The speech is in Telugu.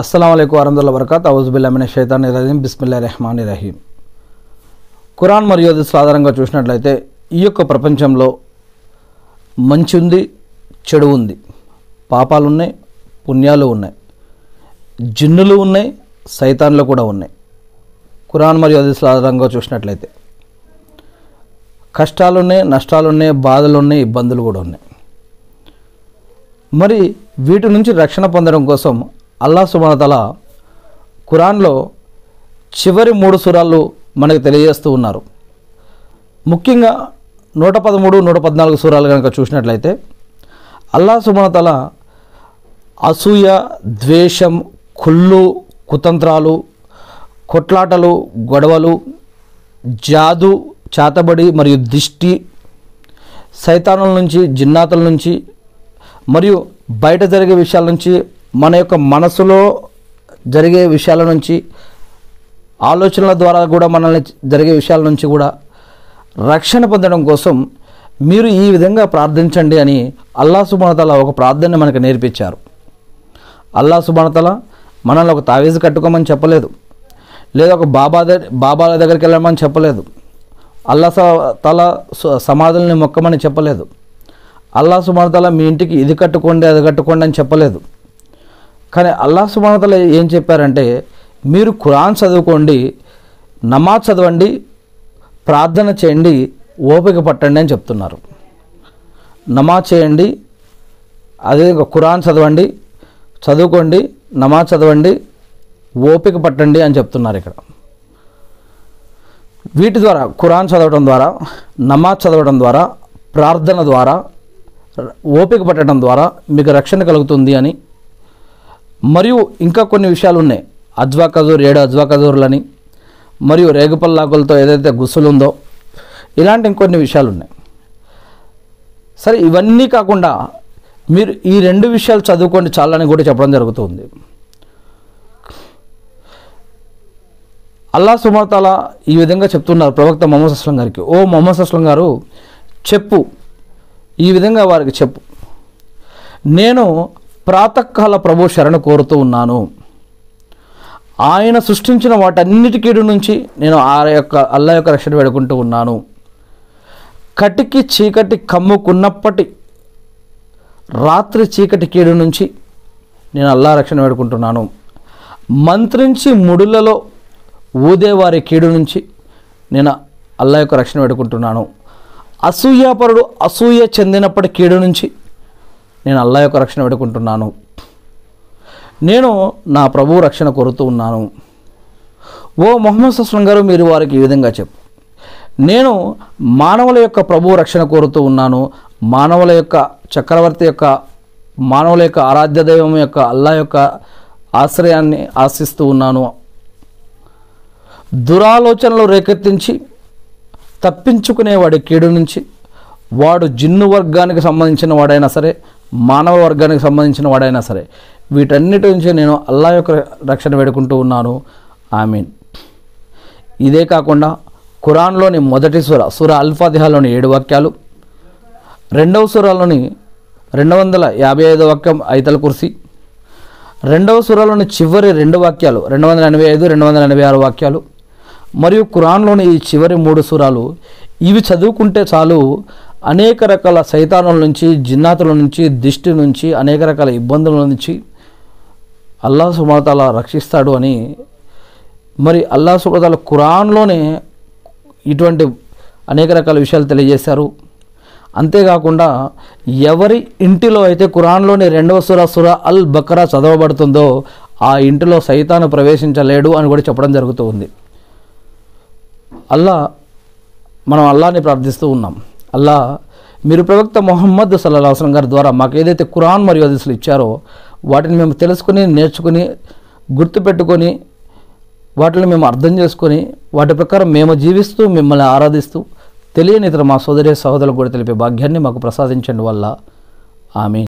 అస్సలాము అలైకుం వరహ్మతుల్లాహి వబరకాతుహు. అఊజుబిల్లాహి మినష్ షైతానిర్ రజీం. బిస్మిల్లాహిర్ రహమానిర్ రహీం. ఖురాన్ మరియు హదీస్ ఆధారంగా చూసినట్లయితే ఈ యొక్క ప్రపంచంలో మంచి ఉంది, చెడు ఉంది, పాపాలు ఉన్నాయి, పుణ్యాలు ఉన్నాయి, జిన్నులు ఉన్నాయి, సైతాన్లు కూడా ఉన్నాయి. ఖురాన్ మరియు హదీస్ ఆధారంగా చూసినట్లయితే కష్టాలున్నాయి, నష్టాలున్నాయి, బాధలున్నాయి, ఇబ్బందులు కూడా ఉన్నాయి. మరి వీటి నుంచి రక్షణ పొందడం కోసం అల్లాహ్ సుబ్హానహు వ తఆలా ఖురాన్లో చివరి 3 సూరాలు మనకు తెలియజేస్తూ ఉన్నారు. ముఖ్యంగా 113, 114 సూరాలు కనుక చూసినట్లయితే అల్లాహ్ సుబ్హానహు వ తఆలా అసూయ, ద్వేషం, కుళ్ళు, కుతంత్రాలు, కొట్లాటలు, గొడవలు, జాదు, చాతబడి మరియు దిష్టి, సైతానుల నుంచి, జిన్నాతుల నుంచి మరియు బయట జరిగే విషయాల నుంచి, మన యొక్క మనసులో జరిగే విషయాల నుంచి, ఆలోచనల ద్వారా కూడా మనల్ని జరిగే విషయాల నుంచి కూడా రక్షణ పొందడం కోసం మీరు ఈ విధంగా ప్రార్థించండి అని అల్లాహ్ సుబ్హానహు వ తఆలా ఒక ప్రార్థన మనకు నేర్పించారు. అల్లాహ్ సుబ్హానహు వ తఆలా మనల్ని ఒక తావీజ్ కట్టుకోమని చెప్పలేదు, లేదా ఒక బాబాల దగ్గరికి వెళ్ళమని చెప్పలేదు, అల్లాహ్ సుబ్హానహు వ తఆలా సమాధుల్ని మొక్కమని చెప్పలేదు, అల్లాహ్ సుబ్హానహు వ తఆలా మీ ఇంటికి ఇది కట్టుకోండి, అది కట్టుకోండి అని చెప్పలేదు. కానీ అల్లాహ్ సుబ్హానహు వ తఆలా ఏం చెప్పారంటే, మీరు ఖురాన్ చదువుకోండి, నమాజ్ చదవండి, ప్రార్థన చేయండి, ఓపిక పట్టండి అని చెప్తున్నారు. నమాజ్ చేయండి, అదే ఖురాన్ చదువుకోండి, నమాజ్ చదవండి, ఓపిక పట్టండి అని చెప్తున్నారు. ఇక్కడ వీటి ద్వారా, ఖురాన్ చదవడం ద్వారా, నమాజ్ చదవడం ద్వారా, ప్రార్థన ద్వారా, ఓపిక పట్టడం ద్వారా మీకు రక్షణ కలుగుతుంది అని. మరియు ఇంకా కొన్ని విషయాలు ఉన్నాయి. అజ్వా ఖజూర్, 7 అజ్వా ఖజూర్లని మరియు రేగుపల్లాకులతో ఏదైతే గుసులుందో ఇలాంటి ఇంకొన్ని విషయాలు ఉన్నాయి. సరే, ఇవన్నీ కాకుండా మీరు ఈ 2 విషయాలు చదువుకోండి చాలని కూడా చెప్పడం జరుగుతుంది. అల్లాహ్ సుబ్హానహు వ తఆలా ఈ విధంగా చెప్తున్నారు ప్రవక్త ముహమ్మద్ సల్లల్లాహు అలైహి వసల్లం గారికి, ఓ ముహమ్మద్ సల్లల్లాహు అలైహి వసల్లం గారు చెప్పు, ఈ విధంగా వారికి చెప్పు, నేను ప్రాతకాల ప్రభు శరణ కోరుతూ ఉన్నాను, ఆయన సృష్టించిన వాటన్నిటి కీడు నుంచి నేను అల్లా యొక్క రక్షణ వేడుకుంటూ ఉన్నాను. కటికి చీకటి కమ్ముకున్నప్పటి రాత్రి చీకటి కీడు నుంచి నేను అల్లా రక్షణ వేడుకుంటున్నాను. మంత్రించి ముడులలో ఊదేవారి కీడు నుంచి నేను అల్లా యొక్క రక్షణ వేడుకుంటున్నాను. అసూయాపరుడు అసూయ చెందినప్పటి కీడు నుంచి నేను అల్లా యొక్క రక్షణ వేడుకుంటున్నాను. నేను నా ప్రభువు రక్షణ కోరుతూ ఉన్నాను. ఓ ముహమ్మద్ సస్లం గారు, మీరు వారికి ఈ విధంగా చెప్పు, నేను మానవుల యొక్క ప్రభువు రక్షణ కోరుతూ ఉన్నాను, మానవుల యొక్క చక్రవర్తి యొక్క, మానవుల యొక్క ఆరాధ్య దైవం యొక్క అల్లా యొక్క ఆశ్రయాన్ని ఆశిస్తూ ఉన్నాను. దురాలోచనలు రేకెత్తించి తప్పించుకునేవాడి కీడు నుంచి, వాడు జిన్ను వర్గానికి సంబంధించిన వాడైనా సరే, మానవ వర్గానికి సంబంధించిన వాడైనా సరే, వీటన్నిటి నుంచి నేను అల్లా యొక్క రక్షణ వేడుకుంటూ ఉన్నాను. ఆమీన్. ఇదే కాకుండా ఖురాన్లోని మొదటి సూర అల్ఫాతిహాలోని 7 వాక్యాలు, రెండవ సూరాలోని 255 వాక్యం ఐతల్ కుర్సీ, రెండవ సూరాలోని చివరి 2 వాక్యాలు 285, 286 వాక్యాలు, మరియు ఖురాన్లోని ఈ చివరి 3 సూరాలు, ఇవి చదువుకుంటే చాలు అనేక రకాల సైతానుల నుంచి, జిన్నాతుల నుంచి, దిష్టి నుంచి, అనేక రకాల ఇబ్బందుల నుంచి అల్లాహ్ సుబ్హానహు వ తఆలా రక్షిస్తాడు అని. మరి అల్లాహ్ సుబ్హానహు వ తఆలా ఖురాన్లోనే ఇటువంటి అనేక రకాల విషయాలు తెలియజేశారు. అంతేకాకుండా ఎవరి ఇంటిలో అయితే ఖురాన్లోని 2వ సూర అల్ బకరా చదవబడుతుందో ఆ ఇంటిలో సైతాను ప్రవేశించలేడు అని కూడా చెప్పడం జరుగుతూ ఉంది. మనం అల్లాని ప్రార్థిస్తూ ఉన్నాం, అల్లా, మీరు ప్రవక్త ముహమ్మద్ సల్లల్లాహు అలైహి వసల్లం గారి ద్వారా మాకు ఏదైతే ఖురాన్ మరియు హదీసులు ఇచ్చారో వాటిని మేము తెలుసుకుని, నేర్చుకుని, గుర్తుపెట్టుకొని, వాటిని మేము అర్థం చేసుకొని, వాటి ప్రకారం మేము జీవిస్తూ మిమ్మల్ని ఆరాధిస్తూ తెలియని ఇతర మా సోదరి సహోదరులకు కూడా తెలిపే భాగ్యాన్ని మాకు ప్రసాదించండి వల్ల. ఆమీన్.